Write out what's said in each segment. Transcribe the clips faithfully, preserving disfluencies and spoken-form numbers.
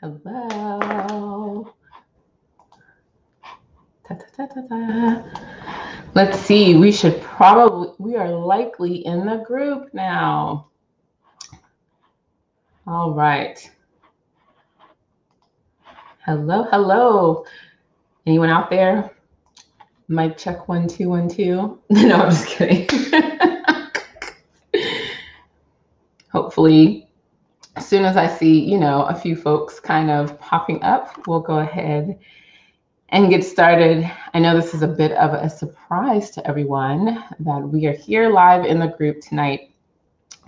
Hello. Ta, ta, ta, ta, ta. Let's see. We should probably, we are likely in the group now. All right. Hello. Hello. Anyone out there? Mic check one, two, one, two. No, I'm just kidding. Hopefully, as soon as I see, you know, a few folks kind of popping up, we'll go ahead and get started. I know this is a bit of a surprise to everyone that we are here live in the group tonight,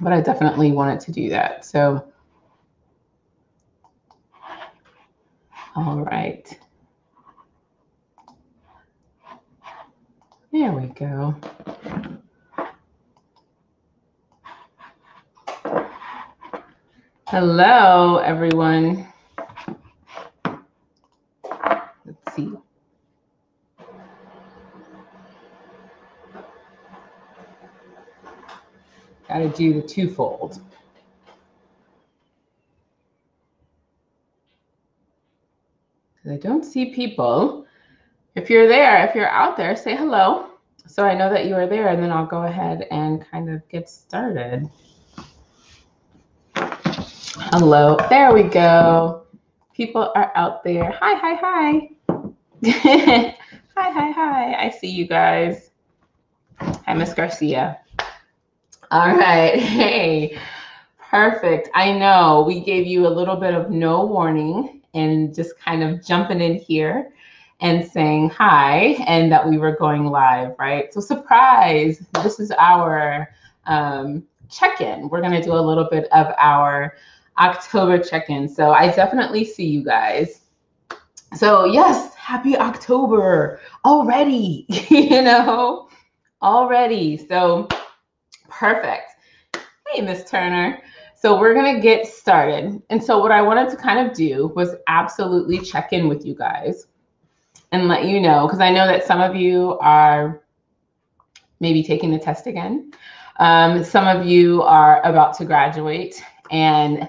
but I definitely wanted to do that. So, all right. There we go. Hello, everyone. Let's see. Gotta do the twofold. Because I don't see people. If you're there, if you're out there, say hello. So I know that you are there, and then I'll go ahead and kind of get started. Hello. There we go. People are out there. Hi, hi, hi. Hi, hi, hi. I see you guys. Hi, Miss Garcia. All right. Hey. Perfect. I know we gave you a little bit of no warning and just kind of jumping in here and saying hi, and that we were going live, right? So surprise, this is our um, check-in. We're gonna do a little bit of our October check-in. So I definitely see you guys. So yes, happy October already, you know, already. So perfect. Hey, Miss Turner. So we're gonna get started. And so what I wanted to kind of do was absolutely check in with you guys and let you know, because I know that some of you are maybe taking the test again. Um, some of you are about to graduate, and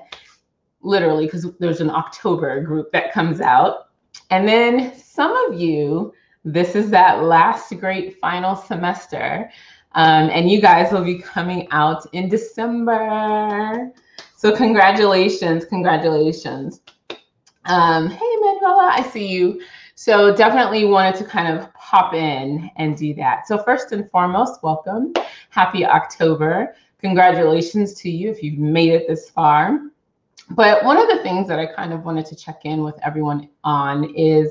literally, because there's an October group that comes out. And then some of you, this is that last great final semester, um, and you guys will be coming out in December. So congratulations, congratulations. Um, hey, Manuela, I see you. So definitely wanted to kind of pop in and do that. So first and foremost, welcome. Happy October. Congratulations to you if you've made it this far. But one of the things that I kind of wanted to check in with everyone on is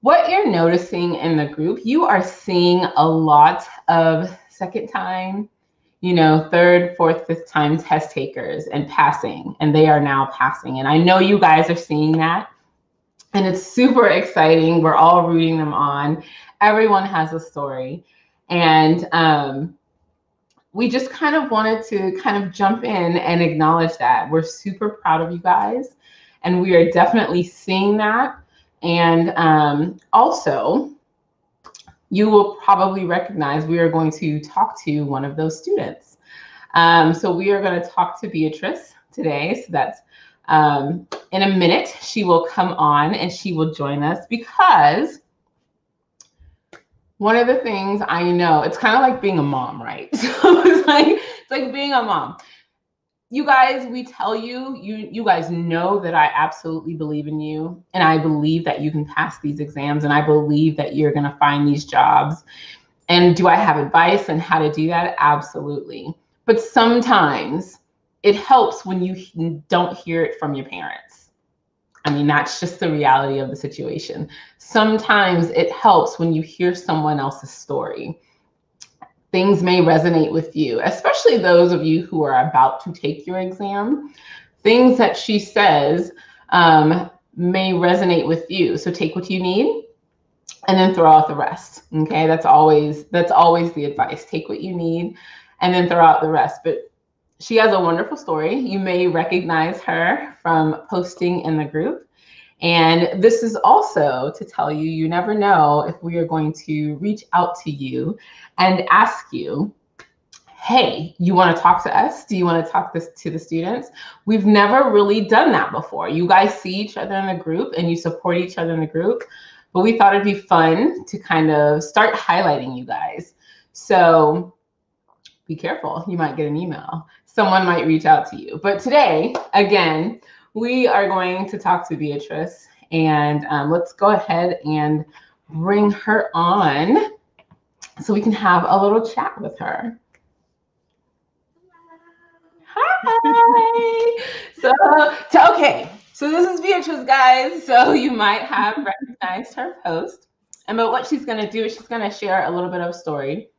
what you're noticing in the group. You are seeing a lot of second time, you know, third, fourth, fifth time test takers and passing, and they are now passing. And I know you guys are seeing that. And it's super exciting. We're all rooting them on. Everyone has a story. And um, we just kind of wanted to kind of jump in and acknowledge that. We're super proud of you guys. And we are definitely seeing that. And um, also, you will probably recognize we are going to talk to one of those students. Um, so we are going to talk to Beatrice today. So that's Um, in a minute, she will come on and she will join us, because one of the things I know, it's kind of like being a mom, right? So it's like, it's like being a mom. You guys, we tell you, you, you guys know that I absolutely believe in you, and I believe that you can pass these exams, and I believe that you're going to find these jobs. And do I have advice on how to do that? Absolutely. But sometimes it helps when you don't hear it from your parents. I mean, that's just the reality of the situation. Sometimes it helps when you hear someone else's story. Things may resonate with you, especially those of you who are about to take your exam. Things that she says um, may resonate with you. So take what you need and then throw out the rest. Okay, that's always, that's always the advice. Take what you need and then throw out the rest. But she has a wonderful story. You may recognize her from posting in the group. And this is also to tell you, you never know if we are going to reach out to you and ask you, hey, you want to talk to us? Do you want to talk this to the students? We've never really done that before. You guys see each other in the group and you support each other in the group, but we thought it'd be fun to kind of start highlighting you guys. So be careful, you might get an email. Someone might reach out to you. But today, again, we are going to talk to Beatrice, and um, let's go ahead and bring her on so we can have a little chat with her. Hi. So, to, okay, so this is Beatrice, guys. So you might have recognized her post. And but what she's going to do is she's going to share a little bit of a story.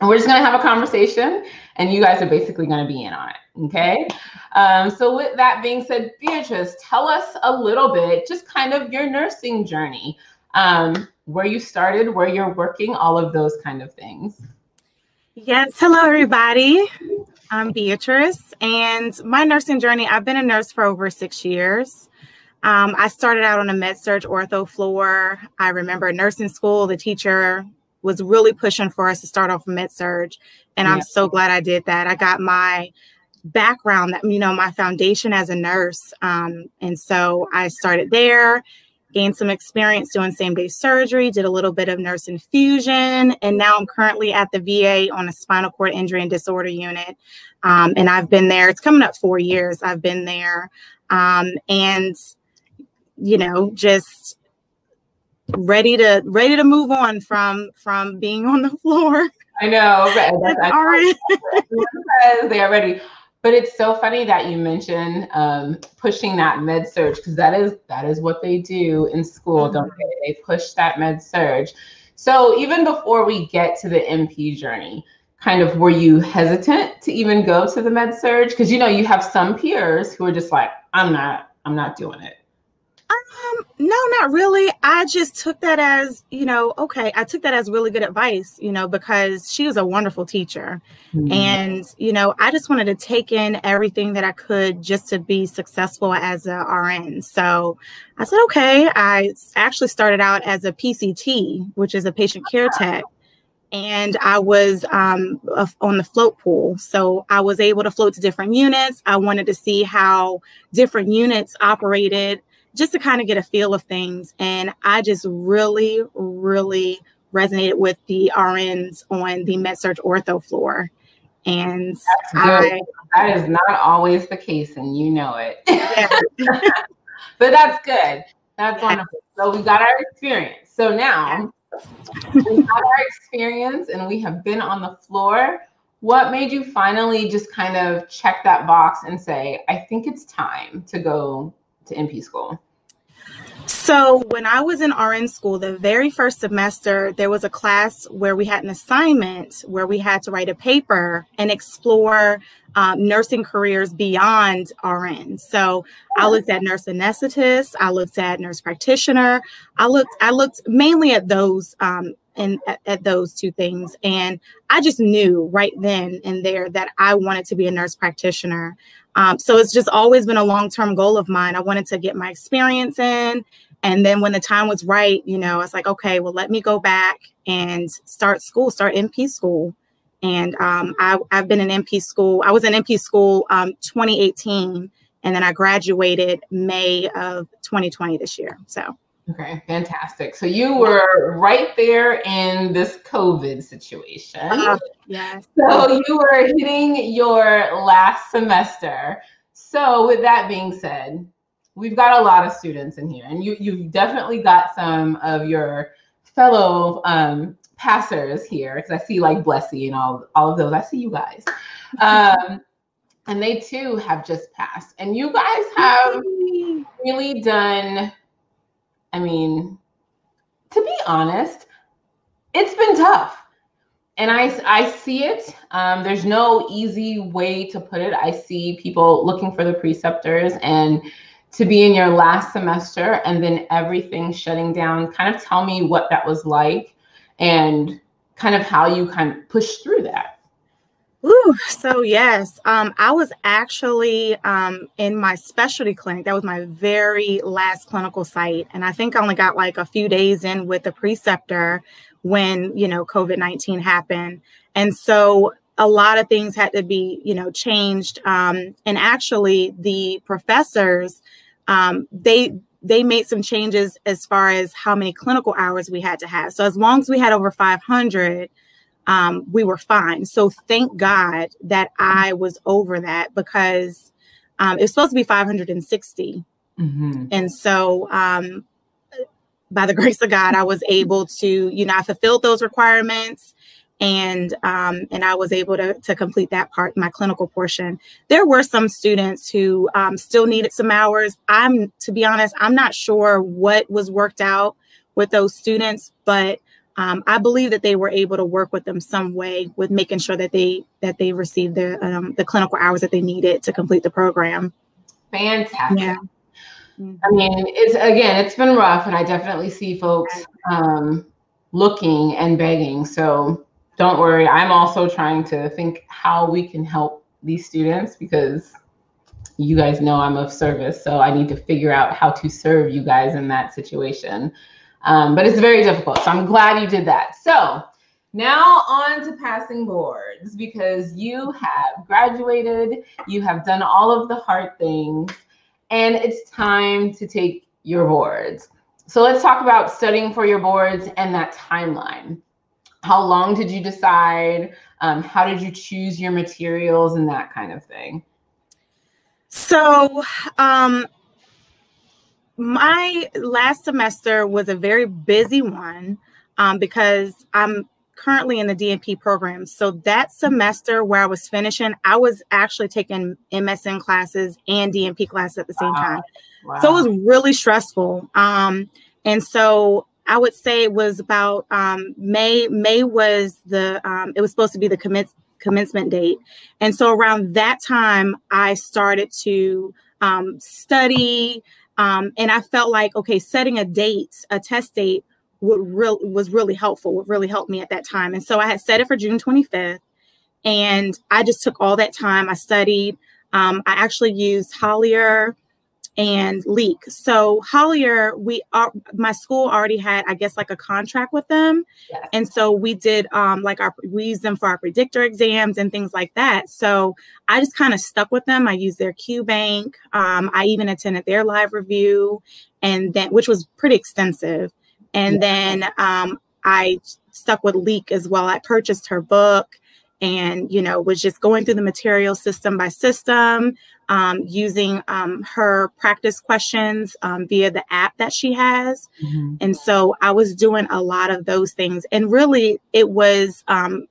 And we're just going to have a conversation, and you guys are basically going to be in on it, okay? Um, so with that being said, Beatrice, tell us a little bit, just kind of your nursing journey, um, where you started, where you're working, all of those kind of things. Yes, hello, everybody. I'm Beatrice, and my nursing journey, I've been a nurse for over six years. Um, I started out on a med surg ortho floor. I remember in nursing school, the teacher was really pushing for us to start off med surg, and yeah. I'm so glad I did that. I got my background, that you know, my foundation as a nurse, um, and so I started there, gained some experience doing same-day surgery, did a little bit of nurse infusion, and now I'm currently at the V A on a spinal cord injury and disorder unit, um, and I've been there. It's coming up four years. I've been there, um, and you know, just ready to ready to move on from from being on the floor. I know, that's, that's already they are ready. But it's so funny that you mentioned um, pushing that med surg, because that is that is what they do in school. Mm-hmm. Don't they? They push that med surg. So even before we get to the M P journey, kind of were you hesitant to even go to the med surg? Because you know you have some peers who are just like, I'm not, I'm not doing it. Um, no, not really. I just took that as, you know, okay, I took that as really good advice, you know, because she was a wonderful teacher. Mm-hmm. And, you know, I just wanted to take in everything that I could just to be successful as a R N. So I said, okay, I actually started out as a P C T, which is a patient care tech. And I was um, on the float pool. So I was able to float to different units. I wanted to see how different units operated, just to kind of get a feel of things. And I just really, really resonated with the R Ns on the med surg ortho floor. And I, that is not always the case, and you know it. Yeah. But that's good. That's yeah. wonderful. So we got our experience. So now we got our experience and we have been on the floor. What made you finally just kind of check that box and say, I think it's time to go to M P school? So when I was in R N school, the very first semester, there was a class where we had an assignment where we had to write a paper and explore um, nursing careers beyond R N. So I looked at nurse anesthetist, I looked at nurse practitioner, I looked, I looked mainly at those um, and at, at those two things. And I just knew right then and there that I wanted to be a nurse practitioner. Um, so it's just always been a long-term goal of mine. I wanted to get my experience in. And then when the time was right, you know, I was like, okay, well, let me go back and start school, start M P school. And um, I, I've been in M P school. I was in M P school um, twenty eighteen, and then I graduated May of twenty twenty this year, so. Okay, fantastic. So you were right there in this COVID situation. Uh, yes. So you were hitting your last semester. So with that being said, we've got a lot of students in here, and you, you've definitely got some of your fellow um, passers here, because I see like Blessy and all, all of those. I see you guys. Um, and they too have just passed. And you guys have really done... I mean, to be honest, it's been tough. And I, I see it. Um, there's no easy way to put it. I see people looking for the preceptors, and to be in your last semester and then everything shutting down. Kind of tell me what that was like and kind of how you kind of pushed through that. Ooh, so yes, um, I was actually um, in my specialty clinic. That was my very last clinical site. And I think I only got like a few days in with the preceptor when, you know, COVID nineteen happened. And so a lot of things had to be, you know, changed. Um, and actually the professors, um, they, they made some changes as far as how many clinical hours we had to have. So as long as we had over five hundred, um, we were fine. So thank God that I was over that, because um, it was supposed to be five hundred sixty. Mm-hmm. And so um, by the grace of God, I was able to, you know, I fulfilled those requirements. And um, and I was able to, to complete that part, my clinical portion. There were some students who um, still needed some hours. I'm, to be honest, I'm not sure what was worked out with those students, but um, I believe that they were able to work with them some way with making sure that they that they received the um, the clinical hours that they needed to complete the program. Fantastic. Yeah. Mm-hmm. I mean, it's again, it's been rough, and I definitely see folks um, looking and begging. So. Don't worry, I'm also trying to think how we can help these students, because you guys know I'm of service, so I need to figure out how to serve you guys in that situation. Um, but it's very difficult, so I'm glad you did that. So now on to passing boards, because you have graduated, you have done all of the hard things, and it's time to take your boards. So let's talk about studying for your boards and that timeline. How long did you decide? Um, how did you choose your materials and that kind of thing? So um, my last semester was a very busy one um, because I'm currently in the D N P program. So that semester where I was finishing, I was actually taking M S N classes and D N P classes at the same wow. time. Wow. So it was really stressful. Um, and so I would say it was about um, May. May was the, um, it was supposed to be the commence, commencement date. And so around that time, I started to um, study. Um, and I felt like, okay, setting a date, a test date would real, was really helpful, would really help me at that time. And so I had set it for June twenty-fifth. And I just took all that time. I studied. Um, I actually used Hollier and Leik. So Hollier, we are, my school already had, I guess, like a contract with them. Yes. And so we did um, like our, we used them for our predictor exams and things like that. So I just kind of stuck with them. I used their Q bank. Um, I even attended their live review, and then, which was pretty extensive. And yes. then um, I stuck with Leik as well. I purchased her book and, you know, was just going through the material system by system, Um, using um, her practice questions um, via the app that she has. Mm-hmm. And so I was doing a lot of those things. And really it was um,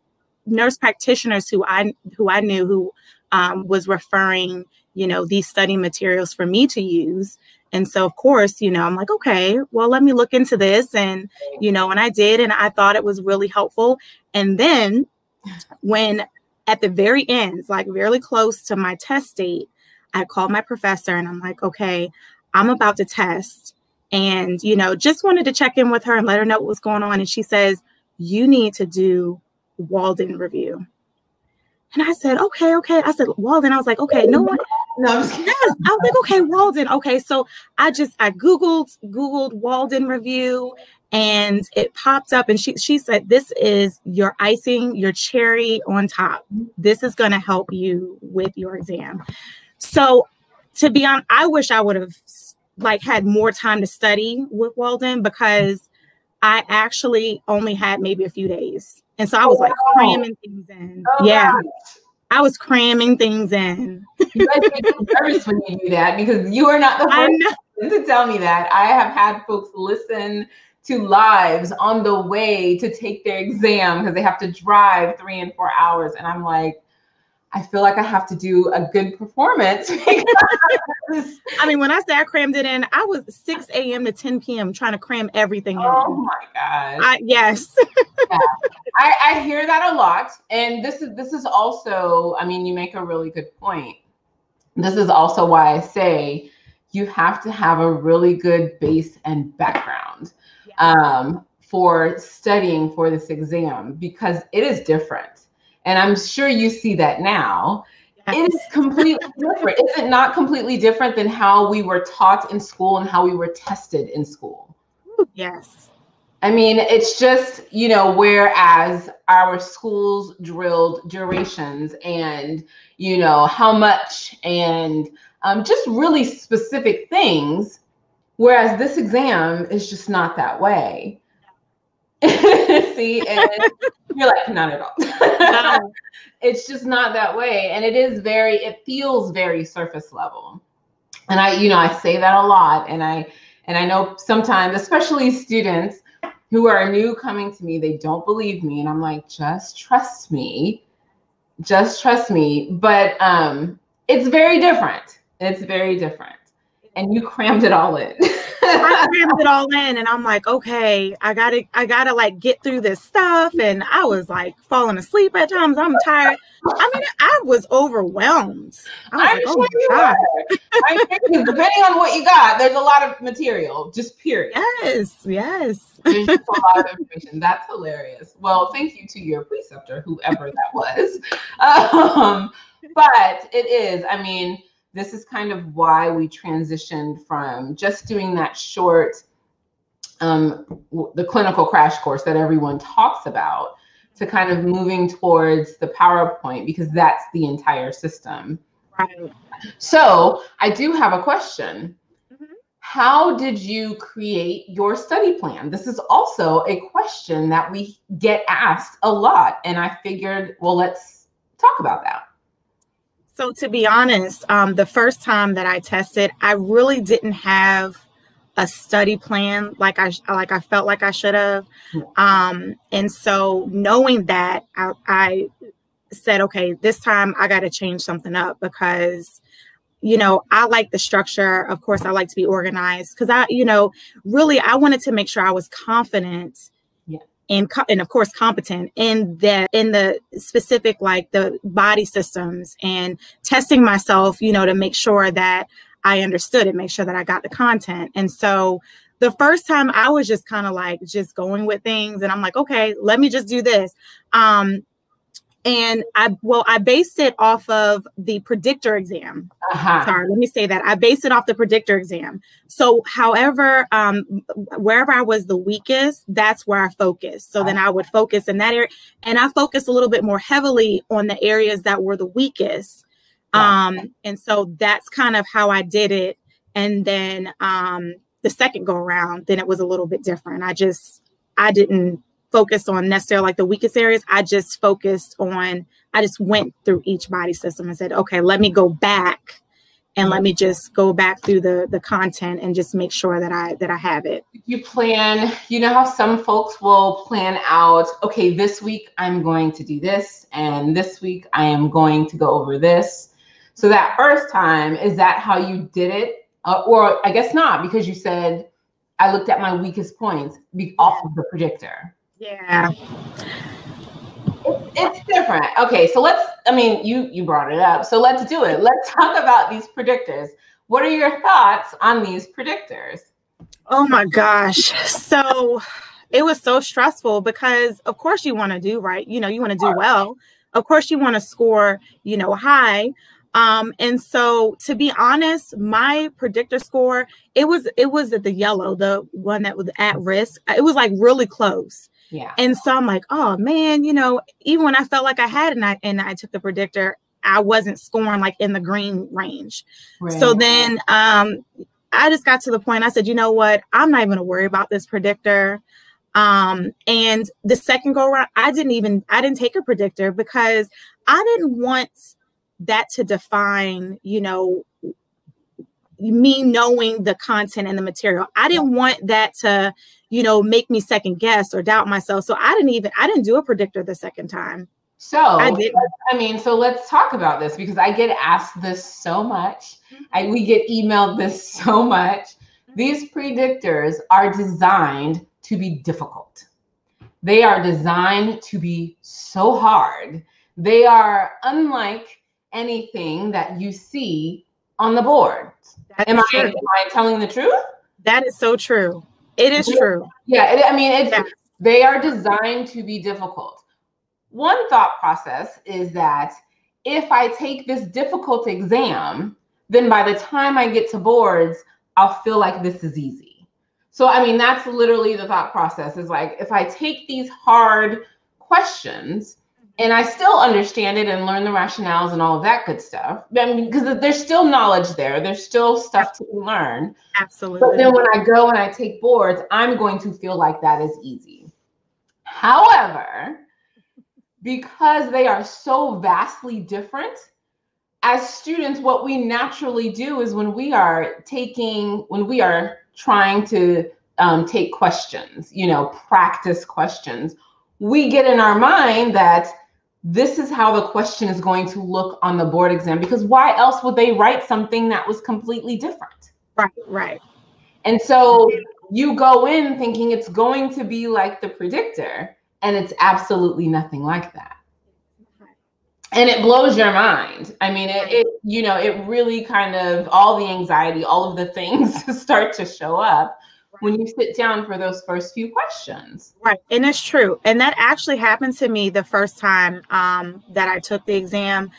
nurse practitioners who I, who I knew who um, was referring, you know, these study materials for me to use. And so of course, you know, I'm like, okay, well, let me look into this. And, you know, and I did, and I thought it was really helpful. And then when at the very end, like really close to my test date, I called my professor and I'm like, okay, I'm about to test. And, you know, just wanted to check in with her and let her know what was going on. And she says, you need to do Walden review. And I said, okay, okay. I said, Walden. I was like, okay, no one. No, I'm just kidding. Yes. I was like, okay, Walden. Okay. So I just, I Googled, Googled Walden review, and it popped up, and she, she said, this is your icing, your cherry on top. This is going to help you with your exam. So to be honest, I wish I would have like had more time to study with Walden, because I actually only had maybe a few days. And so I was like cramming things in. Oh, yeah. Wow. I was cramming things in. You guys get nervous when you do that, because you are not the first person to tell me that. I have had folks listen to lives on the way to take their exam because they have to drive three and four hours. And I'm like, I feel like I have to do a good performance. I mean, when I say I crammed it in, I was six A M to ten P M trying to cram everything in. Oh my gosh. I, yes. Yeah. I, I hear that a lot. And this is, this is also, I mean, you make a really good point. This is also why I say you have to have a really good base and background yeah. um, for studying for this exam, because it is different. And I'm sure you see that now. Yes. It is completely different. Is it not completely different than how we were taught in school and how we were tested in school? Yes. I mean, it's just, you know, whereas our schools drilled durations and, you know, how much and um, just really specific things, whereas this exam is just not that way. See, and you're like, not at all. No. It's just not that way. And it is very, it feels very surface level. And I, you know, I say that a lot. And I, and I know sometimes, especially students who are new coming to me, they don't believe me. And I'm like, just trust me, just trust me. But um, it's very different. It's very different. And you crammed it all in. I crammed it all in, and I'm like, okay, I gotta, I gotta like get through this stuff. And I was like falling asleep at times. I'm tired. I mean, I was overwhelmed. I was I'm like, sure oh you I mean, because depending on what you got, there's a lot of material, just period. Yes, yes. There's just a lot of information. That's hilarious. Well, thank you to your preceptor, whoever that was. Um, but it is, I mean, this is kind of why we transitioned from just doing that short, um, the clinical crash course that everyone talks about, to kind of moving towards the PowerPoint, because that's the entire system. Right. So I do have a question. Mm-hmm. How did you create your study plan? This is also a question that we get asked a lot. And I figured, well, let's talk about that. So to be honest, um, the first time that I tested, I really didn't have a study plan like I like I felt like I should have. Um, and so knowing that, I, I said, okay, this time I got to change something up because, you know, I like the structure. Of course, I like to be organized because I, you know, really I wanted to make sure I was confident. And, and of course, competent in the in the specific, like the body systems, and testing myself, you know, to make sure that I understood it, make sure that I got the content. And so the first time I was just kind of like just going with things, and I'm like, OK, let me just do this. Um, and I well, I based it off of the predictor exam. Uh-huh. Sorry, let me say that. I based it off the predictor exam. So however, um, wherever I was the weakest, that's where I focused. So uh-huh. then I would focus in that area. And I focused a little bit more heavily on the areas that were the weakest. Yeah. Um, and so that's kind of how I did it. And then um, the second go around, then it was a little bit different. I just, I didn't focus on necessarily like the weakest areas. I just focused on, I just went through each body system and said, okay, let me go back and let me just go back through the, the content and just make sure that I, that I have it. You plan, you know how some folks will plan out, okay, this week I'm going to do this, and this week I am going to go over this. So that first time, is that how you did it? Uh, or I guess not, because you said, I looked at my weakest points off of the predictor. Yeah, it's different. Okay, so let's, I mean, you, you brought it up, so let's do it. Let's talk about these predictors. What are your thoughts on these predictors? Oh my gosh. So it was so stressful because of course you want to do right. You know, you want to do well. Of course you want to score, you know, high. Um, and so to be honest, my predictor score, it was, it was at the yellow, the one that was at risk. It was like really close. Yeah. And so I'm like, oh man, you know, even when I felt like I had and I, and I took the predictor, I wasn't scoring like in the green range. Right. So then um, I just got to the point, I said, you know what, I'm not even gonna worry about this predictor. Um, and the second go around, I didn't even, I didn't take a predictor because I didn't want that to define, you know, me knowing the content and the material. I didn't want that to, you know, make me second guess or doubt myself. So I didn't even, I didn't do a predictor the second time. So, I, I mean, so let's talk about this because I get asked this so much. I, we get emailed this so much. These predictors are designed to be difficult. They are designed to be so hard. They are unlike anything that you see on the board. Am I, am I telling the truth? That is so true. It is true. Yeah, it, I mean, it's, yeah. They are designed to be difficult. One thought process is that if I take this difficult exam, then by the time I get to boards, I'll feel like this is easy. So, I mean, that's literally the thought process is like, if I take these hard questions and I still understand it and learn the rationales and all of that good stuff, I mean, because there's still knowledge there. There's still stuff to learn. Absolutely. But then when I go and I take boards, I'm going to feel like that is easy. However, because they are so vastly different, as students, what we naturally do is when we are taking, when we are trying to um, take questions, you know, practice questions, we get in our mind that this is how the question is going to look on the board exam, because why else would they write something that was completely different? Right, right. And so you go in thinking it's going to be like the predictor, and it's absolutely nothing like that. And it blows your mind. I mean, it, it, you know, it really kind of, all the anxiety, all of the things start to show up when you sit down for those first few questions. Right, and that's true. And that actually happened to me the first time um, that I took the exam.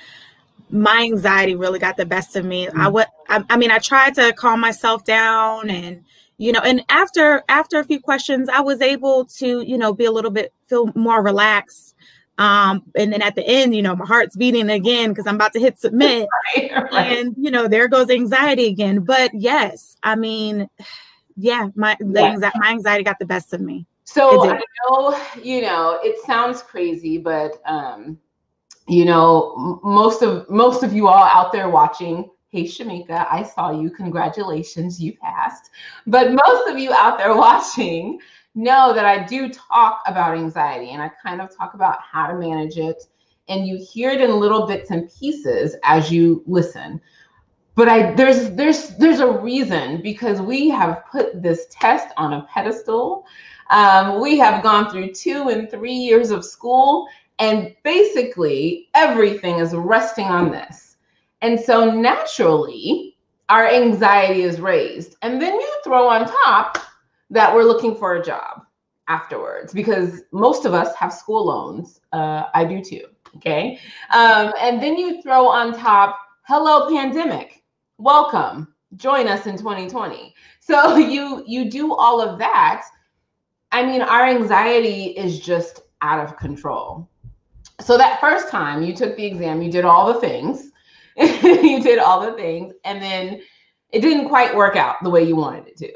My anxiety really got the best of me. Mm-hmm. I, w I, I mean, I tried to calm myself down and, you know, and after, after a few questions, I was able to, you know, be a little bit, feel more relaxed. Um, and then at the end, you know, my heart's beating again because I'm about to hit submit. Right, right. And, you know, there goes anxiety again. But yes, I mean, yeah, my, yeah. Anxiety, my anxiety got the best of me. So I know, you know, it sounds crazy, but, um, you know, most of most of you all out there watching, hey, Shamika, I saw you. Congratulations, you passed. But most of you out there watching know that I do talk about anxiety, and I kind of talk about how to manage it, and you hear it in little bits and pieces as you listen. But I there's there's there's a reason, because we have put this test on a pedestal. Um, we have gone through two and three years of school, and basically everything is resting on this. And so naturally our anxiety is raised, and then you throw on top that we're looking for a job afterwards, because most of us have school loans. Uh, I do too, okay? Um, and then you throw on top, hello pandemic, welcome, join us in twenty twenty. So you, you do all of that. I mean, our anxiety is just out of control. So that first time you took the exam, you did all the things, you did all the things, and then it didn't quite work out the way you wanted it to.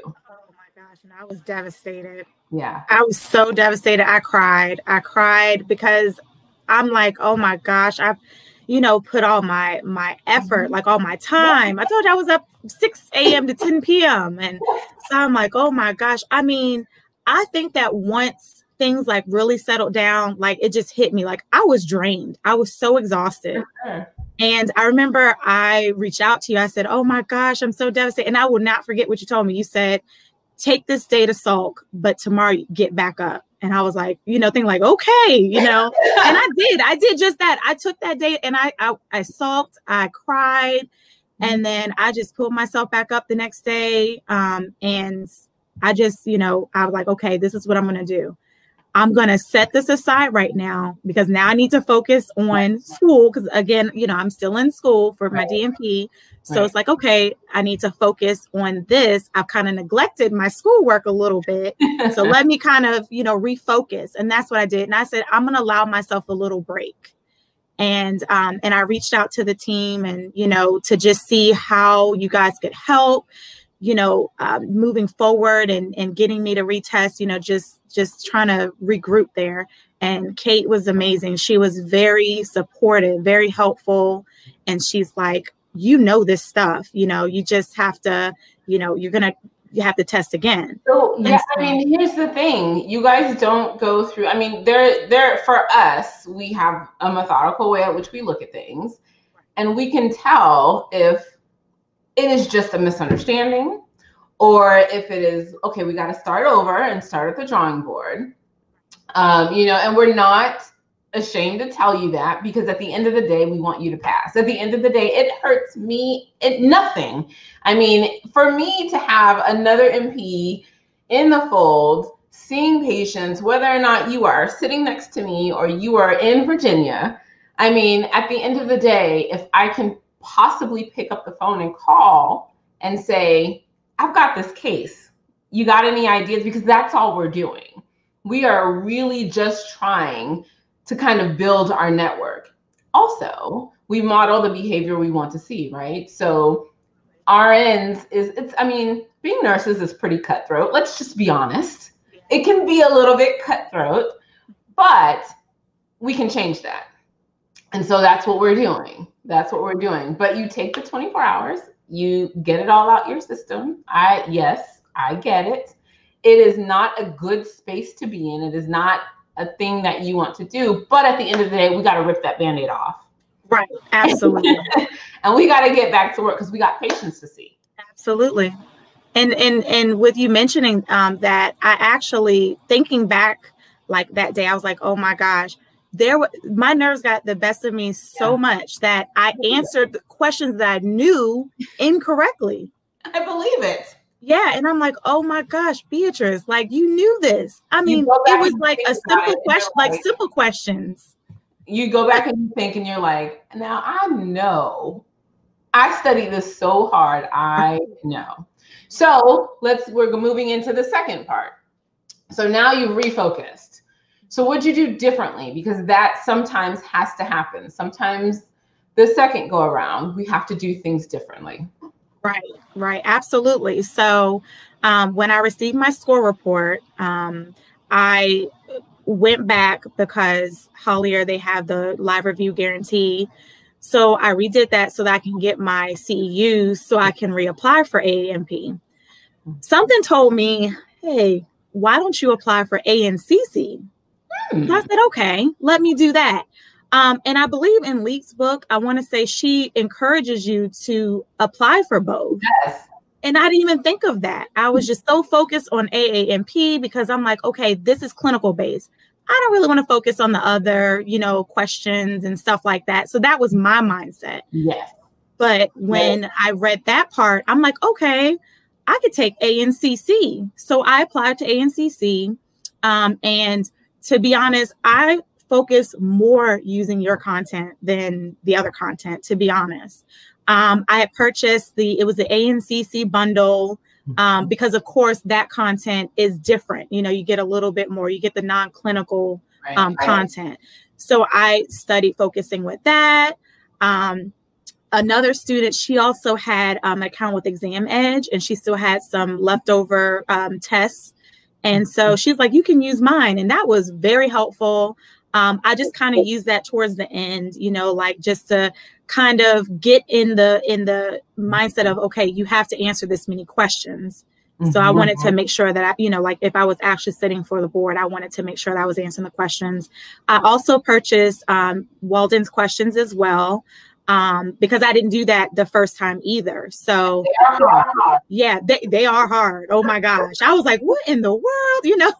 I was devastated. Yeah. I was so devastated. I cried. I cried because I'm like, oh my gosh, I've, you know, put all my, my effort, like all my time. I told you I was up six A M to ten P M And so I'm like, oh my gosh. I mean, I think that once things like really settled down, like it just hit me. Like I was drained. I was so exhausted. Sure. And I remember I reached out to you. I said, oh my gosh, I'm so devastated. And I will not forget what you told me. You said, take this day to sulk, but tomorrow you get back up. And I was like, you know, thinking like, okay, you know, and I did, I did just that. I took that day and I, I, I sulked, I cried, and then I just pulled myself back up the next day. Um, and I just, you know, I was like, okay, this is what I'm going to do. I'm going to set this aside right now, because now I need to focus on school. Because again, you know, I'm still in school for my D N P. So right. It's like, okay, I need to focus on this. I've kind of neglected my schoolwork a little bit. So let me kind of, you know, refocus. And that's what I did. And I said, I'm going to allow myself a little break. And, um, and I reached out to the team and, you know, to just see how you guys could help, you know, uh, moving forward and, and getting me to retest, you know, just, just trying to regroup there. And Kate was amazing. She was very supportive, very helpful. And she's like, you know, this stuff, you know, you just have to, you know, you're going to, you have to test again. So, yeah, so, I mean, here's the thing. You guys don't go through, I mean, there, there, for us, we have a methodical way at which we look at things, and we can tell if it is just a misunderstanding, or if it is, okay, we got to start over and start at the drawing board. Um, you know, and we're not ashamed to tell you that, because at the end of the day, we want you to pass. At the end of the day, it hurts me, it nothing. I mean, for me to have another M P in the fold, seeing patients, whether or not you are sitting next to me or you are in Virginia, I mean, at the end of the day, if I can possibly pick up the phone and call and say, I've got this case. you got any ideas? Because that's all we're doing. We are really just trying to kind of build our network. Also, we model the behavior we want to see, right? So R Ns is, it's, I mean, being nurses is pretty cutthroat. Let's just be honest. It can be a little bit cutthroat, but we can change that. And so that's what we're doing. That's what we're doing. But you take the twenty-four hours, you get it all out your system. I, yes, I get it. It is not a good space to be in. It is not a thing that you want to do. But at the end of the day, we got to rip that Band-Aid off. Right. Absolutely. And we got to get back to work because we got patients to see. Absolutely. And, and, and with you mentioning um, that, I actually, thinking back like that day, I was like, oh my gosh, there were, my nerves got the best of me so yeah. much that I answered the questions that I knew incorrectly. I believe it. Yeah. And I'm like, oh my gosh, Beatrice, like you knew this. I mean, it was like a simple question, like simple questions. You go back and you think and you're like, now I know I studied this so hard. I know. So let's, we're moving into the second part. So now you've refocused. So what'd you do differently? Because that sometimes has to happen. Sometimes the second go around, we have to do things differently. Right, right. Absolutely. So um, when I received my score report, um, I went back because Hollier, they have the live review guarantee. So I redid that so that I can get my C E Us so I can reapply for A A N P. Something told me, hey, why don't you apply for A N C C? Hmm. I said, okay, let me do that. Um, and I believe in Leik's book, I want to say she encourages you to apply for both. Yes. And I didn't even think of that. I was just so focused on A A N P because I'm like, okay, this is clinical based. I don't really want to focus on the other, you know, questions and stuff like that. So that was my mindset. Yes. But when yes. I read that part, I'm like, okay, I could take A N C C. So I applied to A N C C. Um, and to be honest, I focus more using your content than the other content, to be honest. Um, I had purchased the, it was the A N C C bundle um, because of course that content is different. You know, you get a little bit more, you get the non-clinical um, right. content. So I studied focusing with that. Um, another student, she also had um, an account with Exam Edge and she still had some leftover um, tests. And so she's like, you can use mine. And that was very helpful. Um, I just kind of use that towards the end, you know, like just to kind of get in the in the mindset of, okay, you have to answer this many questions. Mm-hmm. So I wanted to make sure that, I, you know, like if I was actually sitting for the board, I wanted to make sure that I was answering the questions. I also purchased um, Walden's questions as well, um, because I didn't do that the first time either. So yeah, they, they are hard. Oh my gosh. I was like, what in the world? You know?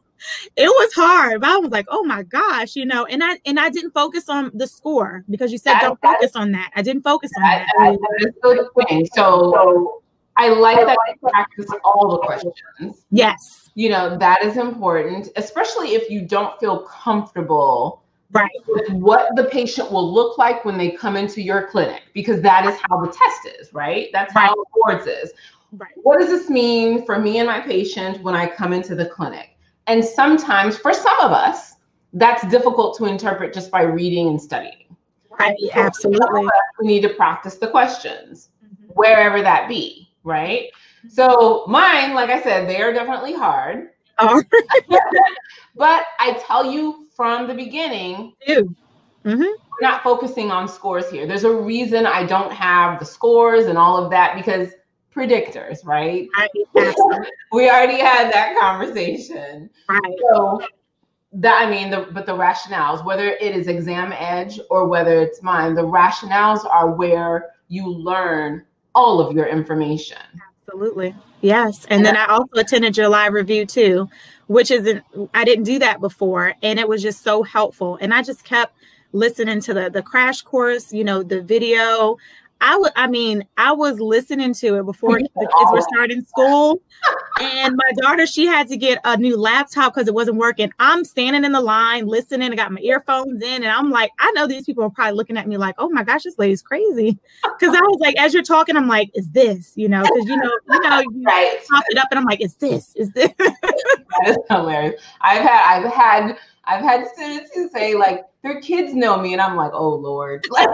It was hard, but I was like, oh my gosh, you know, and I and I didn't focus on the score because you said I, don't I, focus on that. I didn't focus on I, that. I, I, that's the thing. So, so I like I that like you practice all the questions. Yes. You know, that is important, especially if you don't feel comfortable right. with what the patient will look like when they come into your clinic, because that is how the test is, right? That's right. how the boards is. Right. What does this mean for me and my patient when I come into the clinic? And sometimes for some of us, that's difficult to interpret just by reading and studying. Right, so absolutely. We need to practice the questions, mm-hmm. wherever that be, right? Mm-hmm. So mine, like I said, they are definitely hard. Oh. But I tell you from the beginning, mm-hmm. we're not focusing on scores here. There's a reason I don't have the scores and all of that because predictors, right? We already had that conversation. Right. So that, I mean, the, but the rationales, whether it is Exam Edge or whether it's mine, the rationales are where you learn all of your information. Absolutely. Yes. And then I also attended your live review too, which isn't, I didn't do that before. And it was just so helpful. And I just kept listening to the, the crash course, you know, the video. I would, I mean, I was listening to it before the kids were starting school. And my daughter, she had to get a new laptop because it wasn't working. I'm standing in the line listening. I got my earphones in, and I'm like, I know these people are probably looking at me like, oh my gosh, this lady's crazy. Because I was like, as you're talking, I'm like, is this, you know, because, you know, you know, you right. pop it up and I'm like, is this, is this. That is hilarious. I've had, I've had, I've had students who say like, their kids know me, and I'm like, oh Lord. Like,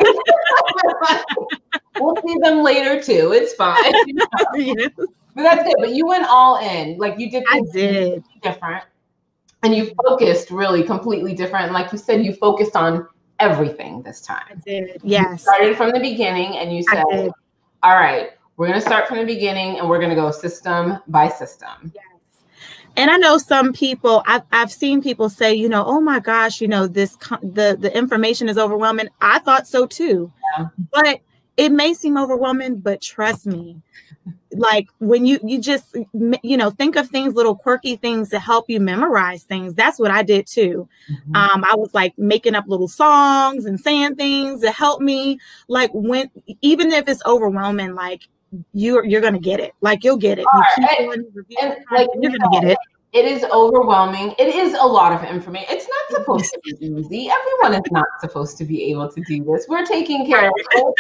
we'll see them later too. It's fine. You know? Yes. But that's it. But you went all in. Like you did. I did. Different. And you focused really completely different. And like you said, you focused on everything this time. I did. Yes. You started from the beginning, and you said, all right, we're going to start from the beginning, and we're going to go system by system. Yes. And I know some people, I've, I've seen people say, you know, oh my gosh, you know, this, the, the information is overwhelming. I thought so too. Yeah. But it may seem overwhelming, but trust me, like when you, you just, you know, think of things, little quirky things to help you memorize things. That's what I did too. Mm-hmm. Um, I was like making up little songs and saying things to help me. Like when, even if it's overwhelming, like you're, you're going to get it. Like you'll get it. You keep right. going, review and, and like, you're you going to get it. It is overwhelming. It is a lot of information. It's not supposed to be easy. Everyone is not supposed to be able to do this. We're taking care of whole,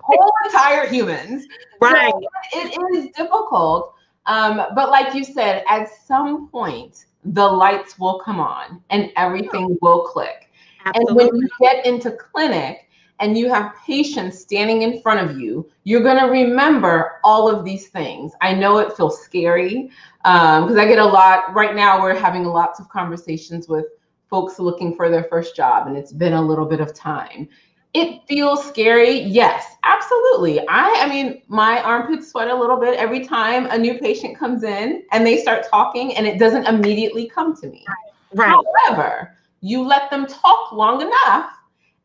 whole entire humans. Right. So it is difficult. Um, but like you said, at some point, the lights will come on and everything will click. Absolutely. And when you get into clinic and you have patients standing in front of you, you're going to remember all of these things. I know it feels scary because um, I get a lot right now. We're having lots of conversations with folks looking for their first job, and it's been a little bit of time. It feels scary. Yes, absolutely. I, I mean, my armpits sweat a little bit every time a new patient comes in and they start talking, and it doesn't immediately come to me. Right. However, you let them talk long enough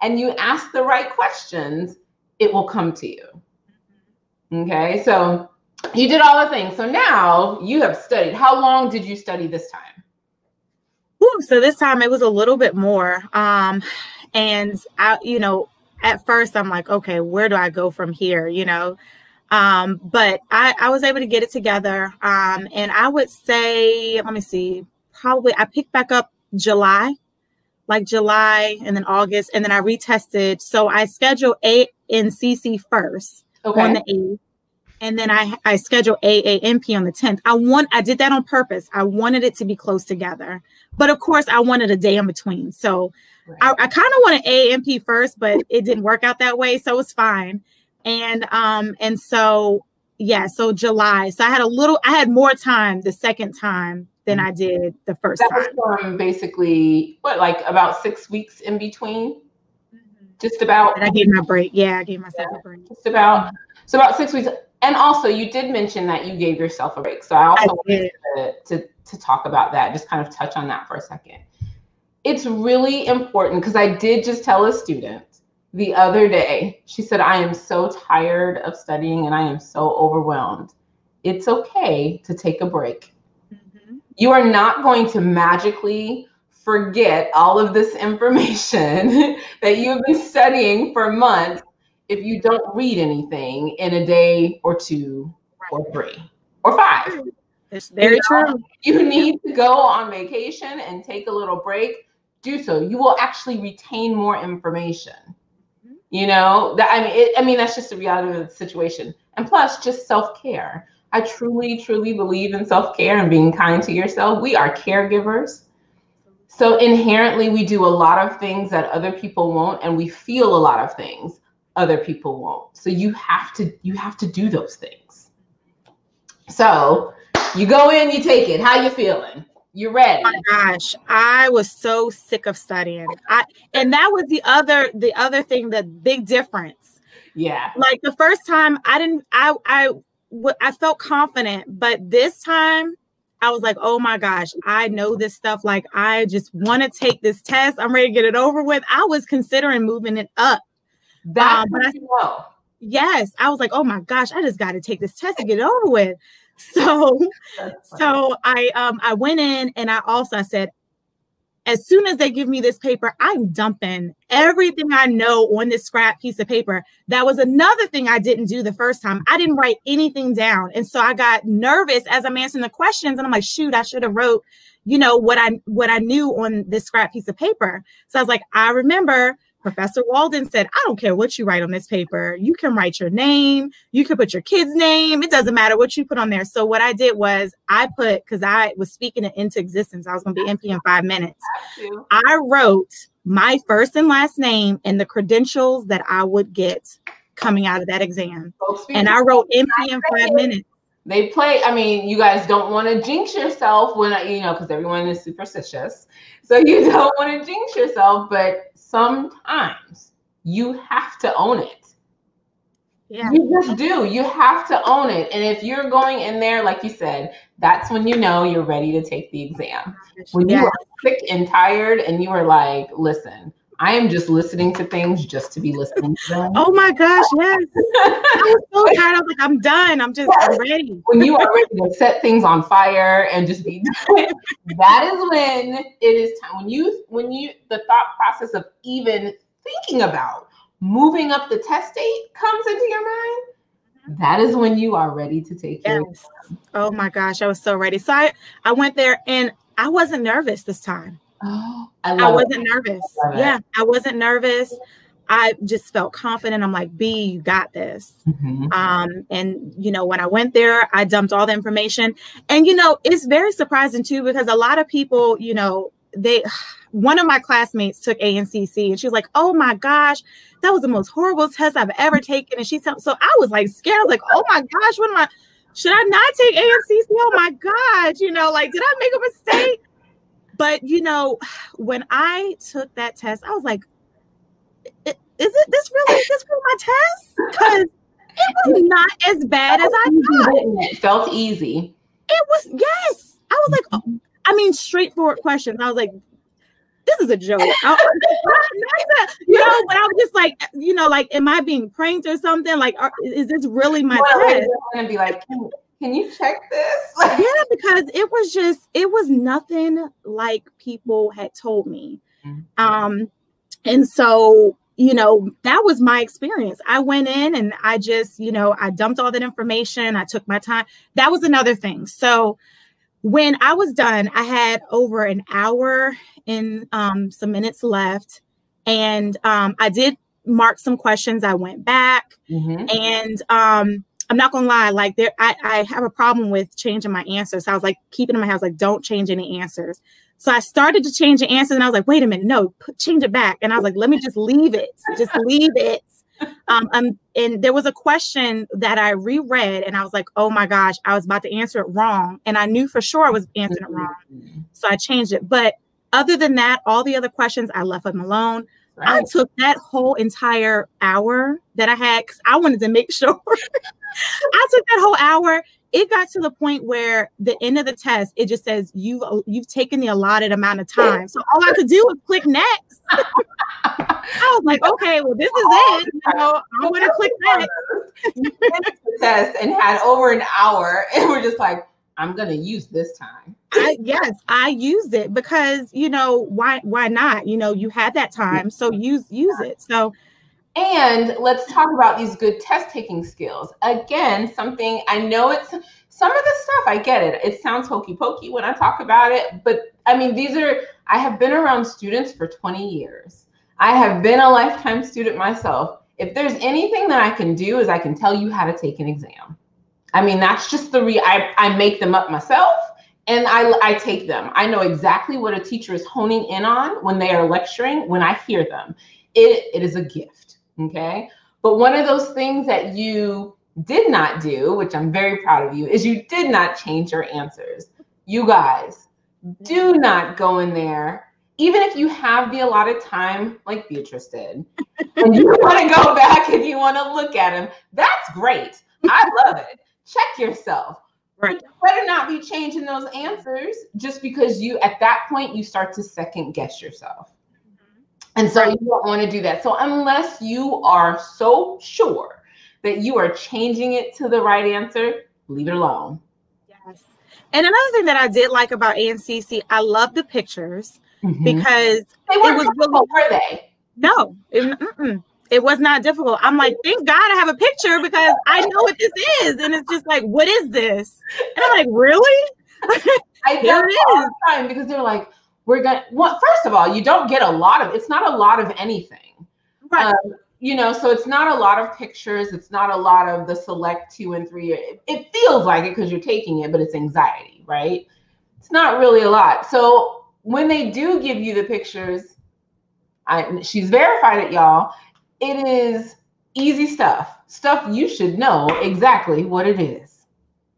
and you ask the right questions, it will come to you. Okay, so you did all the things. So now you have studied. How long did you study this time? Ooh, so this time it was a little bit more. Um, and, I, you know, at first I'm like, okay, where do I go from here, you know? Um, but I, I was able to get it together. Um, and I would say, let me see, probably I picked back up July. like July and then August, and then I retested. So I scheduled A N C C first okay. on the eighth, and then I, I scheduled A A N P on the tenth. I want, I did that on purpose. I wanted it to be close together, but of course I wanted a day in between. So right. I, I kind of wanted A A N P first, but it didn't work out that way. So it was fine. And, um, and so, yeah, so July. So I had a little, I had more time the second time than I did the first that time. Was from basically, what, like about six weeks in between? Mm-hmm. Just about. And I gave my break. Yeah, I gave myself yeah, a break. Just about. So about six weeks. And also, you did mention that you gave yourself a break. So I also I wanted to, to, to talk about that, just kind of touch on that for a second. It's really important because I did just tell a student the other day, she said, I am so tired of studying and I am so overwhelmed. It's okay to take a break. You are not going to magically forget all of this information that you have been studying for months if you don't read anything in a day or two or three or five. It's very true. You need to go on vacation and take a little break. Do so. You will actually retain more information. You know, that, I mean, it, I mean, that's just the reality of the situation. And plus, just self-care. I truly, truly believe in self-care and being kind to yourself. We are caregivers. So inherently, we do a lot of things that other people won't, and we feel a lot of things other people won't. So you have to, you have to do those things. So you go in, you take it. How you feeling? You're ready. Oh my gosh, I was so sick of studying. I, and that was the other, the other thing, the big difference. Yeah. Like the first time I didn't, I, I, I felt confident, but this time I was like, oh my gosh, I know this stuff. Like, I just want to take this test. I'm ready to get it over with. I was considering moving it up. That's um, I, well. Yes. I was like, oh my gosh, I just got to take this test and get it over with. So, so I, um, I went in and I also I said, as soon as they give me this paper, I'm dumping everything I know on this scrap piece of paper. That was another thing I didn't do the first time. I didn't write anything down. And so I got nervous as I'm answering the questions. And I'm like, shoot, I should have wrote, you know, what I what I knew on this scrap piece of paper. So I was like, I remember Professor Walden said, I don't care what you write on this paper. You can write your name. You can put your kid's name. It doesn't matter what you put on there. So what I did was I put, because I was speaking it into existence. I was going to be M P in five minutes. I wrote my first and last name and the credentials that I would get coming out of that exam. And I wrote M P in five minutes. They play, I mean, you guys don't want to jinx yourself when, you know, because everyone is superstitious. So you don't want to jinx yourself, but sometimes you have to own it. Yeah. You just do. You have to own it. And if you're going in there, like you said, that's when you know you're ready to take the exam. When you yeah. are sick and tired and you are like, listen, I am just listening to things just to be listening to them. Oh my gosh, yes. I was so tired. I was like, I'm done. I'm just yes. ready. When you are ready to set things on fire and just be done, that is when it is time. When you, when you, the thought process of even thinking about moving up the test date comes into your mind, that is when you are ready to take yes. your exam. Oh my gosh, I was so ready. So I, I went there and I wasn't nervous this time. Oh, I, I wasn't it. nervous. I yeah, it. I wasn't nervous. I just felt confident. I'm like, B, you got this. Mm-hmm. Um, and, you know, when I went there, I dumped all the information. And, you know, it's very surprising, too, because a lot of people, you know, they one of my classmates took A N C C and she was like, oh, my gosh, that was the most horrible test I've ever taken. And she told, so I was like scared. I was like, oh, my gosh, what am I? Should I not take A N C C? Oh, my gosh. You know, like, did I make a mistake? But, you know, when I took that test, I was like, is it this really, this really my test? Because it was not as bad as I thought. It felt easy. It was, yes. I was like, oh, I mean, straightforward questions. I was like, this is a joke. I was, you know, but I was just like, you know, like, am I being pranked or something? Like, are, is this really my well, test? I'm going to be like, oh. Can you check this? Yeah, because it was just, it was nothing like people had told me. Mm-hmm. Um, and so, you know, that was my experience. I went in and I just, you know, I dumped all that information. I took my time. That was another thing. So when I was done, I had over an hour and um, some minutes left. And um, I did mark some questions. I went back mm-hmm. and, um, I'm not gonna lie, like there, I, I have a problem with changing my answers. So I was like, keeping in my house, like, don't change any answers. So I started to change the answers and I was like, wait a minute, no, put, change it back. And I was like, let me just leave it, just leave it. Um, um, and there was a question that I reread and I was like, oh my gosh, I was about to answer it wrong. And I knew for sure I was answering it wrong. So I changed it. But other than that, all the other questions, I left them alone. Right. I took that whole entire hour that I had because I wanted to make sure. I took that whole hour. It got to the point where the end of the test, it just says you've you've taken the allotted amount of time. So all I could do was click next. I was like, okay, well, this is it. You know, I'm gonna click next. You finished the test and had over an hour, and we're just like, I'm gonna use this time. I, yes, I used it because, you know, why why not? You know, you had that time, so use use it. So. And let's talk about these good test taking skills. Again, something I know it's some of the stuff I get it. It sounds hokey pokey when I talk about it. But I mean, these are I have been around students for twenty years. I have been a lifetime student myself. If there's anything that I can do is I can tell you how to take an exam. I mean, that's just the re I, I make them up myself and I, I take them. I know exactly what a teacher is honing in on when they are lecturing, when I hear them. It, it is a gift. Okay. But one of those things that you did not do, which I'm very proud of you, is you did not change your answers. You guys, do not go in there. Even if you have the allotted time, like Beatrice did, and you want to go back and you want to look at them, that's great. I love it. Check yourself. Right. You better not be changing those answers just because you, at that point, you start to second guess yourself. And so you don't want to do that. So unless you are so sure that you are changing it to the right answer, leave it alone. Yes. And another thing that I did like about A N C C, I love the pictures. mm-hmm. because they weren't it was difficult, really, were they? No, it, mm-mm, it was not difficult. I'm like, thank God I have a picture because I know what this is. And it's just like, what is this? And I'm like, really? I hear it all the time because they're like, we're gonna, well, first of all, you don't get a lot of, it's not a lot of anything. Right. Um, you know, so it's not a lot of pictures. It's not a lot of the select two and three. It, it feels like it because you're taking it, but it's anxiety, right? It's not really a lot. So when they do give you the pictures, I, she's verified it, y'all. It is easy stuff, stuff you should know exactly what it is.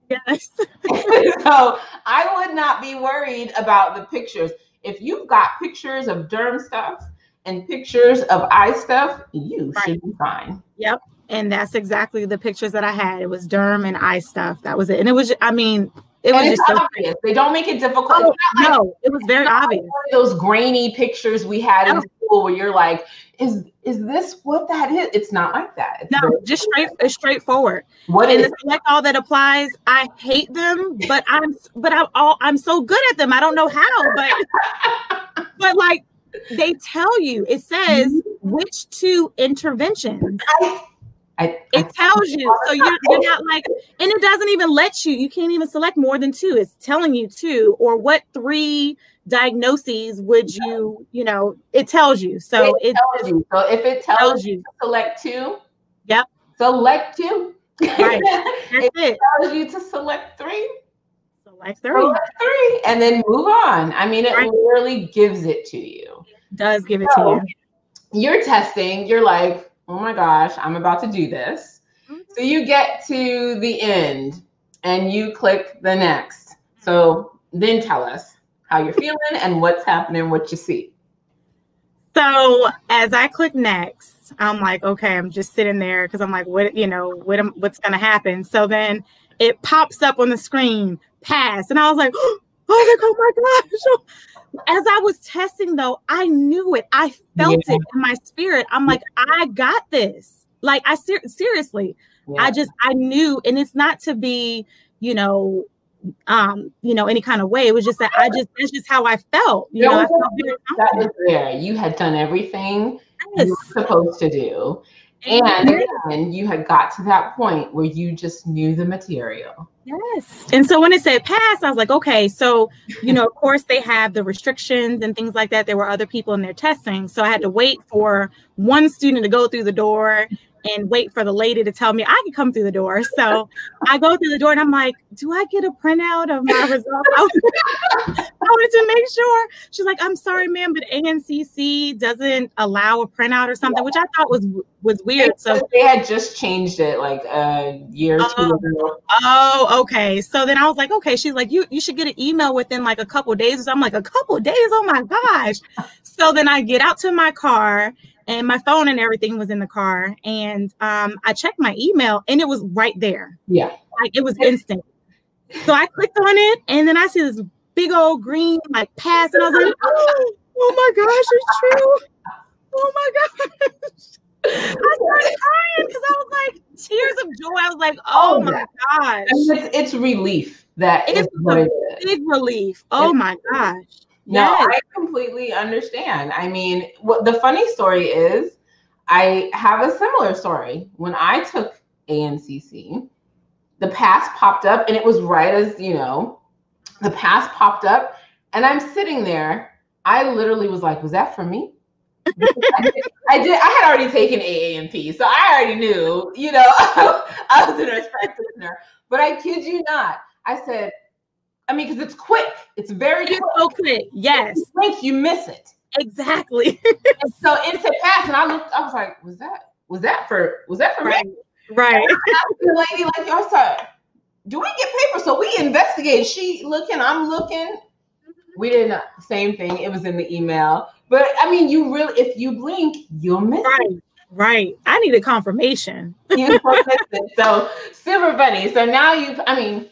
Yes. So I would not be worried about the pictures. If you've got pictures of derm stuff, and pictures of eye stuff, you right. should be fine. Yep. And that's exactly the pictures that I had. It was derm and eye stuff. That was it. And it was, I mean, it and was it's just obvious. So they don't make it difficult. Oh, like, no, it was very obvious. Like those grainy pictures we had no. in school where you're like, is is this what that is? It's not like that. It's no, just straight, it's straightforward. What and is the select all that applies? I hate them, but I'm but I'm all I'm so good at them. I don't know how, but but like. They tell you, it says which two interventions. I, I, it tells you. So you're, you're not like, and it doesn't even let you, you can't even select more than two. It's telling you two or what three diagnoses would you, you know, it tells you. So it, it tells you. So if it tells, tells you to select two, yep. select two. Right. That's it, it tells you to select three. Like three. Oh, three, and then move on. I mean, it right. literally gives it to you. It does give it so, to you. You're testing. You're like, oh my gosh, I'm about to do this. Mm-hmm. So you get to the end and you click the next. So then tell us how you're feeling and what's happening, what you see. So as I click next, I'm like, okay, I'm just sitting there because I'm like, what, you know, what am, what's going to happen? So then it pops up on the screen. Pass. And I was like, oh, I was like, oh my gosh. As I was testing though, I knew it. I felt yeah. it in my spirit. I'm like, I got this. Like I ser seriously, yeah. I just, I knew, and it's not to be, you know, um, you know, any kind of way. It was just that I just, that's just how I felt. You yeah, know, I felt very that was there. You had done everything yes. you were supposed to do. And then you had got to that point where you just knew the material. Yes. And so when it said pass, I was like, okay, so, you know, of course they have the restrictions and things like that. There were other people in their testing. So I had to wait for one student to go through the door and wait for the lady to tell me I can come through the door. So I go through the door and I'm like, do I get a printout of my results? I wanted to make sure. She's like, I'm sorry, ma'am, but A N C C doesn't allow a printout or something, which I thought was was weird. So they had just changed it like a year or two ago. Oh, okay. So then I was like, okay. She's like, you you should get an email within like a couple of days. So I'm like, a couple of days? Oh my gosh. So then I get out to my car. And my phone and everything was in the car. And um, I checked my email and it was right there. Yeah. Like it was instant. So I clicked on it and then I see this big old green like pass. And I was like, oh, oh my gosh, it's true. Oh my gosh. I started crying because I was like, tears of joy. I was like, oh, oh my yeah. gosh. It's, it's relief. That it's is what it is. Big relief. Oh it's my gosh. No, yes. I completely understand. I mean, what the funny story is, I have a similar story. When I took A N C C, the pass popped up and it was right as, you know, the pass popped up and I'm sitting there. I literally was like, was that for me? I, did, I did. I had already taken A A N P, so I already knew, you know, I was a nurse practitioner, but I kid you not. I said, I mean, because it's quick. It's very quick. It's so quick. Yes. If you blink, you miss it. Exactly. And so it said pass, and I looked. I was like, "Was that? Was that for? Was that for right. me?" Right. And I asked the lady, like, "Y'all, sir, do we get paper?" So we investigate. She looking. I'm looking. We didn't. Same thing. It was in the email. But I mean, you really, if you blink, you'll miss right. it. Right. I need a confirmation. You miss it. So super funny. So now you. I mean.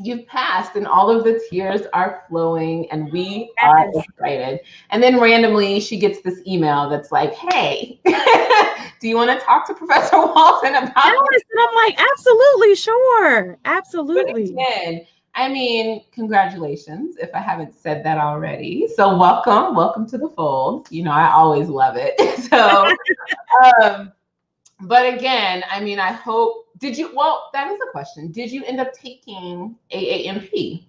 You've passed and all of the tears are flowing and we yes. are excited. And then randomly she gets this email that's like, hey, do you want to talk to Professor Walden about yes. it? And I'm like, absolutely, sure. Absolutely. Again, I mean, congratulations, if I haven't said that already. So welcome, welcome to the fold. You know, I always love it. So, um, but again, I mean, I hope, did you, well, that is a question. Did you end up taking A A N P?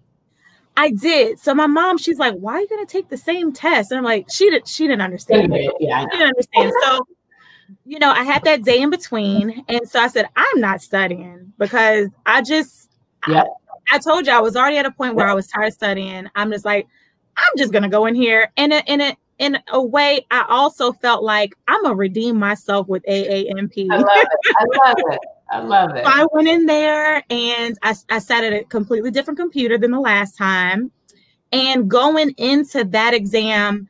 I did. So my mom, she's like, why are you going to take the same test? And I'm like, she, did, she didn't understand. Yeah, she didn't understand. So, you know, I had that day in between. And so I said, I'm not studying because I just, yep. I, I told you I was already at a point where I was tired of studying. I'm just like, I'm just going to go in here. And in a, in, a, in a way, I also felt like I'm going to redeem myself with A A N P. I love it. I love it. I love it. So I went in there and I, I sat at a completely different computer than the last time. And going into that exam,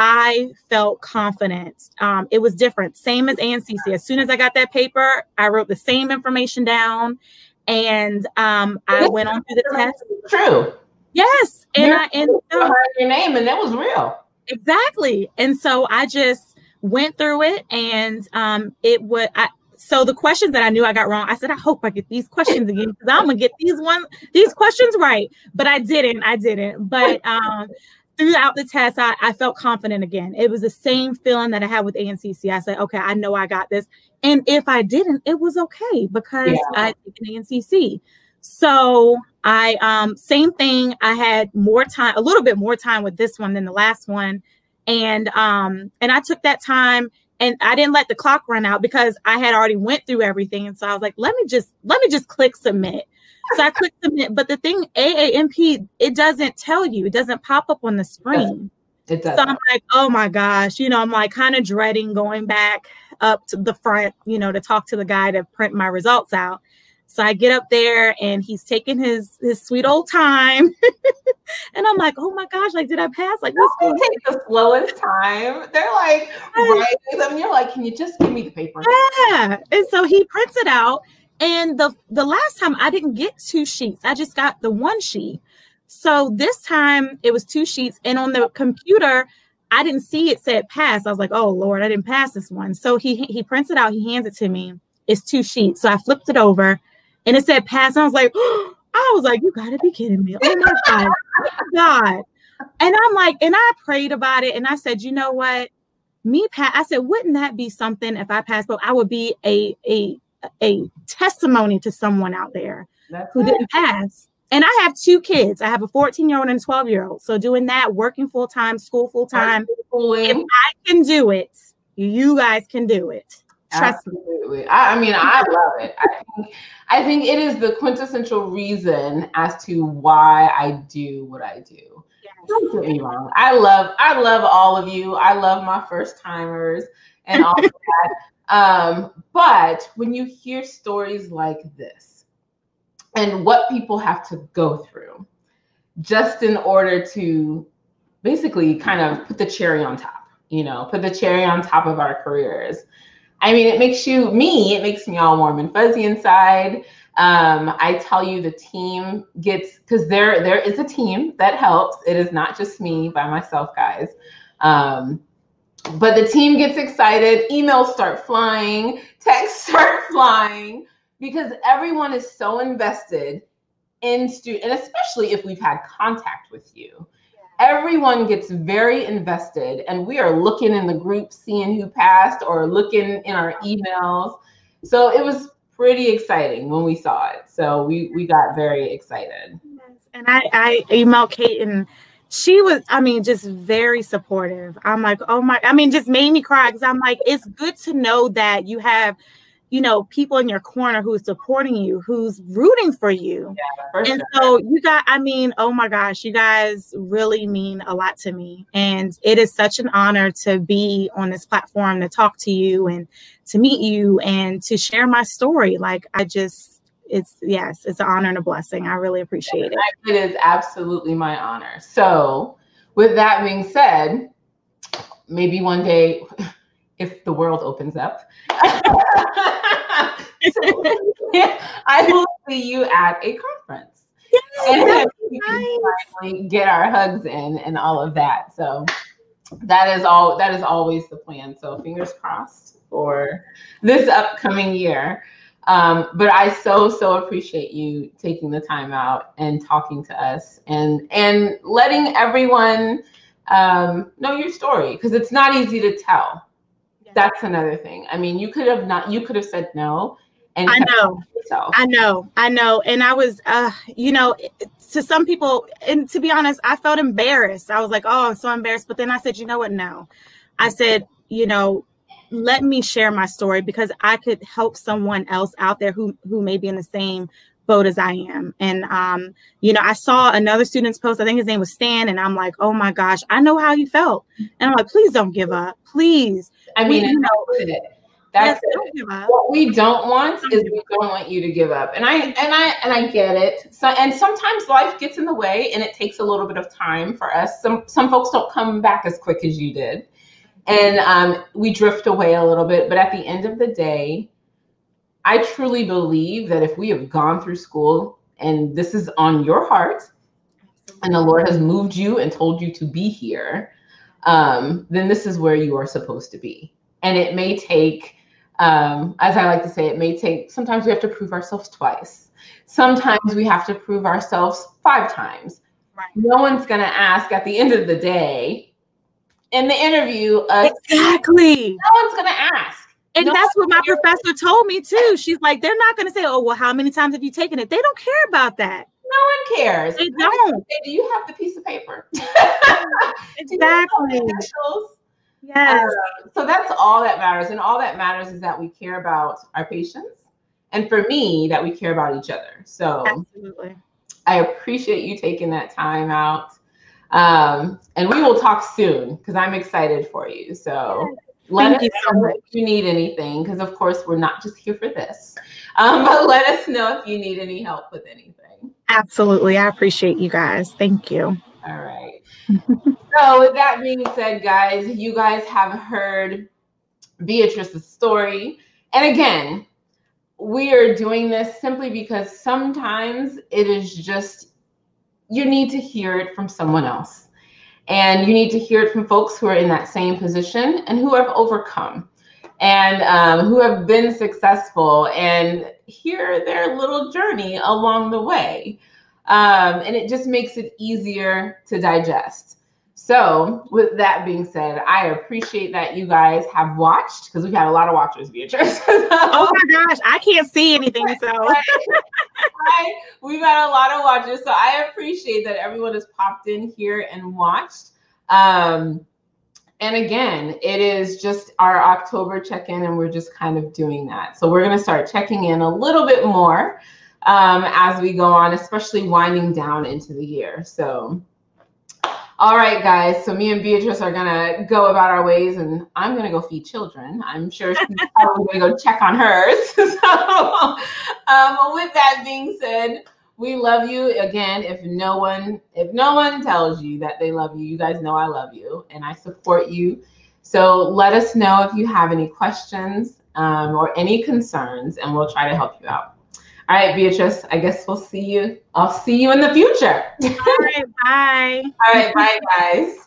I felt confident. Um, it was different. Same as A N C C. As soon as I got that paper, I wrote the same information down. And um, I went on through the test. True. Yes. And You're I ended up your name, and that was real. Exactly. And so I just went through it, and um, it would. I, so the questions that I knew I got wrong, I said, I hope I get these questions again because I'm gonna get these one these questions right. But I didn't. I didn't. But um, throughout the test, I, I felt confident again. It was the same feeling that I had with A N C C. I said, okay, I know I got this. And if I didn't, it was okay because yeah. I took an A N C C. So I, um, same thing. I had more time, a little bit more time with this one than the last one. And, um, and I took that time and I didn't let the clock run out because I had already went through everything. And so I was like, let me just, let me just click submit. So I clicked submit, but the thing, A A N P, it doesn't tell you, it doesn't pop up on the screen. It doesn't. So I'm like, oh my gosh, you know, I'm like kind of dreading going back up to the front, you know, to talk to the guy to print my results out. So I get up there and he's taking his his sweet old time. And I'm like, oh my gosh, like, did I pass? Like, what's going to take the slowest time? They're like, right. And you're like, can you just give me the paper? Yeah. And so he prints it out. And the, the last time I didn't get two sheets. I just got the one sheet. So this time it was two sheets. And on the computer, I didn't see it said pass. I was like, oh, Lord, I didn't pass this one. So he he prints it out. He hands it to me. It's two sheets. So I flipped it over and it said pass. And I was like, oh, I was like, you got to be kidding me. Oh, my God. Oh my God. And I'm like, and I prayed about it. And I said, you know what? Me, pass. I said, wouldn't that be something if I passed? But I would be a a a testimony to someone out there That's who it. didn't pass. And I have two kids. I have a fourteen-year-old and a twelve-year-old. So doing that, working full-time, school full-time, if I can do it, you guys can do it. Trust Absolutely. me. I, I mean, I love it. I think, I think it is the quintessential reason as to why I do what I do. Yes. Don't get me wrong. I love, I love all of you. I love my first-timers and all of that. Um, but when you hear stories like this, and what people have to go through just in order to basically kind of put the cherry on top, you know, put the cherry on top of our careers. I mean, it makes you, me, it makes me all warm and fuzzy inside. Um, I tell you the team gets, because there there is a team that helps. It is not just me by myself, guys. Um, but the team gets excited. Emails start flying. Texts start flying. Because everyone is so invested in student, and especially if we've had contact with you, yeah. everyone gets very invested, and we are looking in the group, seeing who passed, or looking in our emails. So it was pretty exciting when we saw it. So we we got very excited. And I, I emailed Kate, and she was, I mean, just very supportive. I'm like, oh my, I mean, just made me cry because I'm like, it's good to know that you have, you know, people in your corner who's supporting you, who's rooting for you. Yeah, for and sure. so you got, I mean, oh my gosh, you guys really mean a lot to me. And it is such an honor to be on this platform, to talk to you and to meet you and to share my story. Like I just, it's, yes, it's an honor and a blessing. I really appreciate yes, it. It is absolutely my honor. So with that being said, maybe one day, if the world opens up, so, yeah, I will see you at a conference. Yes, and we can finally get our hugs in and all of that. So that is all. That is always the plan. So fingers crossed for this upcoming year. Um, but I so, so appreciate you taking the time out and talking to us and, and letting everyone um, know your story, because it's not easy to tell. Yeah. That's another thing. I mean, you could have not, you could have said no. And I know, I know, I know. And I was, uh, you know, to some people, and to be honest, I felt embarrassed. I was like, oh, I'm so embarrassed. But then I said, you know what? No, I said, you know, let me share my story, because I could help someone else out there who, who may be in the same boat as I am. And, um, you know, I saw another student's post, I think his name was Stan, and I'm like, oh my gosh, I know how you felt. And I'm like, please don't give up, please. I mean, you know, that's it. What we don't want is we don't want you to give up. And I, and I, and I get it. So, and sometimes life gets in the way and it takes a little bit of time for us. Some, some folks don't come back as quick as you did. And um, we drift away a little bit, but at the end of the day, I truly believe that if we have gone through school and this is on your heart and the Lord has moved you and told you to be here, um, then this is where you are supposed to be. And it may take, um, as I like to say, it may take, sometimes we have to prove ourselves twice. Sometimes we have to prove ourselves five times. Right. No one's gonna ask at the end of the day, in the interview. Uh, exactly. No one's going to ask. And no that's what my cares. professor told me too. She's like, they're not going to say, oh, well, how many times have you taken it? They don't care about that. No one cares. They don't. Say, do you have the piece of paper? Exactly. Yes. Um, so that's all that matters. And all that matters is that we care about our patients. And for me, that we care about each other. So absolutely. I appreciate you taking that time out. Um, and we will talk soon, because I'm excited for you. So let us know if you need anything, because of course we're not just here for this. Um, but let us know if you need any help with anything. Absolutely. I appreciate you guys. Thank you. All right. So with that being said, guys, you guys have heard Beatrice's story. And again, we are doing this simply because sometimes it is just you need to hear it from someone else, and you need to hear it from folks who are in that same position and who have overcome and um, who have been successful, and hear their little journey along the way. Um, and it just makes it easier to digest. So with that being said, I appreciate that you guys have watched, because we've had a lot of watchers, Beatrice. So, oh my gosh, I can't see anything. So I, I, we've had a lot of watchers. So I appreciate that everyone has popped in here and watched. Um, and again, it is just our October check-in, and we're just kind of doing that. So we're going to start checking in a little bit more um, as we go on, especially winding down into the year. So. All right, guys, so me and Beatrice are going to go about our ways, and I'm going to go feed children. I'm sure she's probably going to go check on hers. So um, with that being said, we love you. Again, if no one if no one tells you that they love you, you guys know I love you, and I support you. So let us know if you have any questions um, or any concerns, and we'll try to help you out. All right, Beatrice, I guess we'll see you. I'll see you in the future. All right, bye. All right, bye, guys.